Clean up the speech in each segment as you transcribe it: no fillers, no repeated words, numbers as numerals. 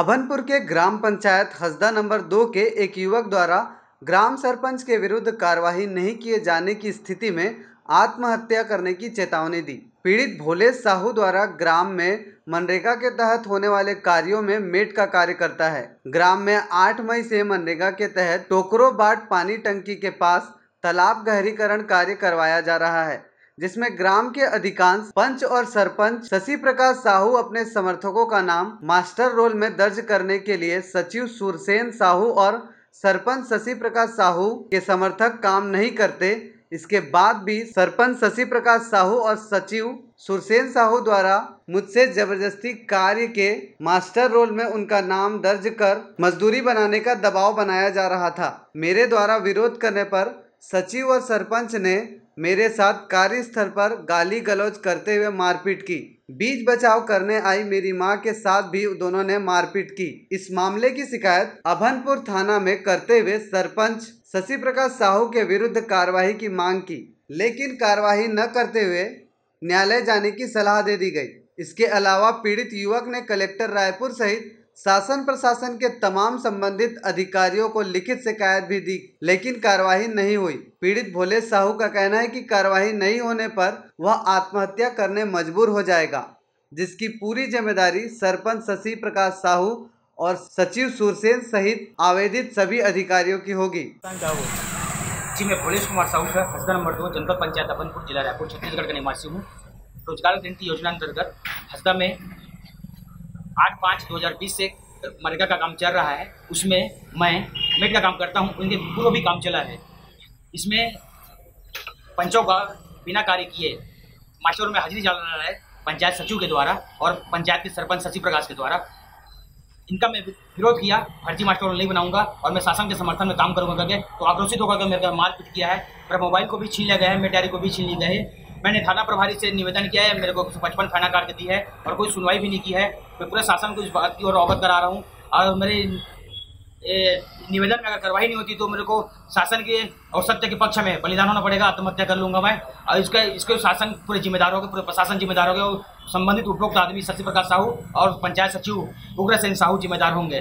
अभनपुर के ग्राम पंचायत हसदा नंबर 2 के एक युवक द्वारा ग्राम सरपंच के विरुद्ध कार्यवाही नहीं किए जाने की स्थिति में आत्महत्या करने की चेतावनी दी। पीड़ित भोलेश साहू द्वारा ग्राम में मनरेगा के तहत होने वाले कार्यों में मेट का कार्य करता है। ग्राम में 8 मई से मनरेगा के तहत टोकरो बाट पानी टंकी के पास तालाब गहरीकरण कार्य करवाया जा रहा है, जिसमें ग्राम के अधिकांश पंच और सरपंच शशिप्रकाश साहू अपने समर्थकों का नाम मास्टर रोल में दर्ज करने के लिए सचिव सुरसेन साहू और सरपंच शशिप्रकाश साहू के समर्थक काम नहीं करते। इसके बाद भी सरपंच शशिप्रकाश साहू और सचिव सुरसेन साहू द्वारा मुझसे जबरदस्ती कार्य के मास्टर रोल में उनका नाम दर्ज कर मजदूरी बनाने का दबाव बनाया जा रहा था। मेरे द्वारा विरोध करने पर सचिव और सरपंच ने मेरे साथ कार्यस्थल पर गाली गलौज करते हुए मारपीट की। बीच बचाव करने आई मेरी मां के साथ भी दोनों ने मारपीट की। इस मामले की शिकायत अभनपुर थाना में करते हुए सरपंच शशिप्रकाश साहू के विरुद्ध कार्यवाही की मांग की, लेकिन कार्यवाही न करते हुए न्यायालय जाने की सलाह दे दी गई। इसके अलावा पीड़ित युवक ने कलेक्टर रायपुर सहित शासन प्रशासन के तमाम संबंधित अधिकारियों को लिखित शिकायत भी दी, लेकिन कार्यवाही नहीं हुई। पीड़ित भोलेश साहू का कहना है कि कार्यवाही नहीं होने पर वह आत्महत्या करने मजबूर हो जाएगा, जिसकी पूरी जिम्मेदारी सरपंच शशिप्रकाश साहू और सचिव सुरसेन सहित आवेदित सभी अधिकारियों की होगी। जी, मैं भोलेश कुमार साहू सर, हसदा नंबर 2 जनपद पंचायत अभनपुर जिला रायपुर छत्तीसगढ़ का निवासी हूँ। रोजगार गारंटी योजना अंतर्गत हसदा में 8/5/2020 से मनरेगा का काम चल रहा है। उसमें मैं मेट का काम करता हूं, उनके पूर्व भी काम चला है। इसमें पंचों का बिना कार्य किए मास्टर में हाजिरी डाल रहा है पंचायत सचिव के द्वारा और पंचायत के सरपंच शशिप्रकाश के द्वारा। इनका मैं विरोध किया, फर्जी मास्टर नहीं बनाऊंगा और मैं शासन के समर्थन में काम करूँगा करके तो आक्रोशित होकर मेरे मारपीट किया है। मेरा मोबाइल को भी छीन लिया गया है, मेरी डायरी को भी छीन लिया गया है। मैंने थाना प्रभारी से निवेदन किया है, मेरे को 55 थाना कार्ड दी है और कोई सुनवाई भी नहीं की है। मैं पूरे शासन को इस बात की ओर अवगत करा रहा हूँ और मेरे निवेदन में अगर कार्रवाई नहीं होती तो मेरे को शासन के और सत्य के पक्ष में बलिदान होना पड़ेगा। आत्महत्या कर लूँगा मैं और इसके शासन पूरे जिम्मेदार हो गए, पूरे प्रशासन जिम्मेदार हो गए और संबंधित उपरोक्त आदमी शशिप्रकाश साहू और पंचायत सचिव सुरसेन साहू जिम्मेदार होंगे।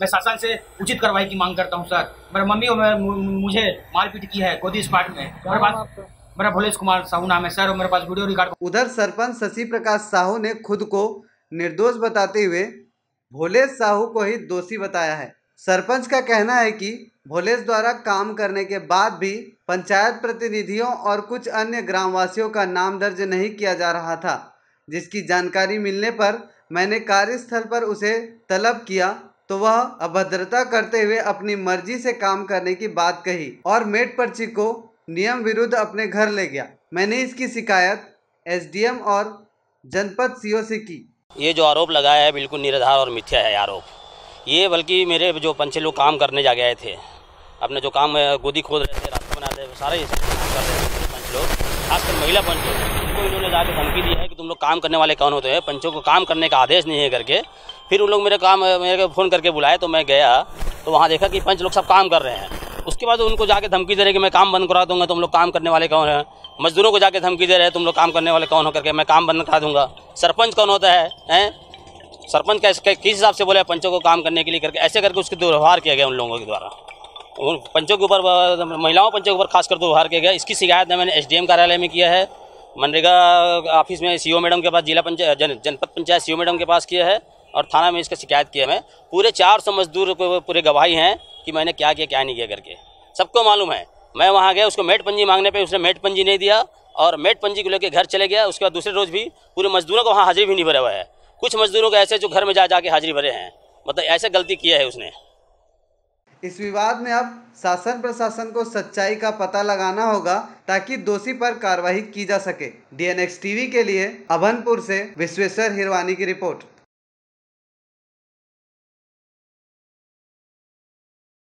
मैं शासन से उचित कार्रवाई की मांग करता हूँ सर। मेरे मम्मी और मुझे मारपीट की है गोदी स्पाट में। मेरा भोलेश कुमार साहू नाम है सर और मेरे पास वीडियो रिकॉर्ड। उधर सरपंच शशिप्रकाश साहू ने खुद को निर्दोष बताते हुए भोलेश साहू को ही दोषी बताया है। सरपंच का कहना है कि भोलेश द्वारा काम करने के बाद भी पंचायत प्रतिनिधियों और कुछ अन्य ग्रामवासियों का नाम दर्ज नहीं किया जा रहा था, जिसकी जानकारी मिलने पर मैंने कार्यस्थल पर उसे तलब किया तो वह अभद्रता करते हुए अपनी मर्जी से काम करने की बात कही और मेट पर्ची को नियम विरुद्ध अपने घर ले गया। मैंने इसकी शिकायत एसडीएम और जनपद सीईओ से की। ये जो आरोप लगाया है बिल्कुल निराधार और मिथ्या है आरोप। ये बल्कि मेरे जो पंचे लोग काम करने जा गए थे, अपने जो काम गोदी खोद रहे थे, रास्ते बना रहे थे, सारे ये सब काम कर रहे थे पंच लोग, खासकर महिला पंच लोग, उनको इन्होंने जाकर धमकी दी है कि तुम लोग काम करने वाले कौन होते हैं, पंचों को काम करने का आदेश नहीं है करके। फिर उन लोग मेरे को फ़ोन करके बुलाए तो मैं गया तो वहाँ देखा कि पंच लोग सब काम कर रहे हैं। उसके बाद उनको जाके धमकी दे रहे कि मैं काम बंद करा दूंगा, तुम लोग काम करने वाले कौन है। मजदूरों को जाके धमकी दे रहे तुम लोग काम करने वाले कौन हो करके, मैं काम बंद करा दूंगा। सरपंच कौन होता है सरपंच किस हिसाब से बोले पंचों को काम करने के लिए करके, ऐसे करके उसके दुर्व्यवहार किया गया उन लोगों के द्वारा। उन पंचों के ऊपर, महिलाओं पंचों के ऊपर खासकर दुर्व्यवहार किया गया। इसकी शिकायत मैंने एसडीएम कार्यालय में किया है, मनरेगा ऑफिस में सीईओ मैडम के पास, जिला पंचायत जनपद पंचायत सीईओ मैडम के पास किया है और थाना में इसका शिकायत किया। मैं पूरे 400 मजदूर पूरे गवाही हैं कि मैंने क्या किया क्या नहीं किया करके, सबको मालूम है। मैं वहाँ गया, उसको मेट पंजी मांगने पे उसने मेट पंजी नहीं दिया और मेट पंजी को लेकर घर चले गया। उसके बाद दूसरे रोज भी पूरे मजदूरों को वहाँ हाजिरी भी नहीं भरा हुआ है। कुछ मजदूरों को ऐसे जो घर में जा जाके हाजिरी भरे हैं, मतलब ऐसे गलती किया है उसने। इस विवाद में अब शासन प्रशासन को सच्चाई का पता लगाना होगा ताकि दोषी पर कार्रवाई की जा सके। DNX TV के लिए अभनपुर से विश्वेश्वर हिरवानी की रिपोर्ट।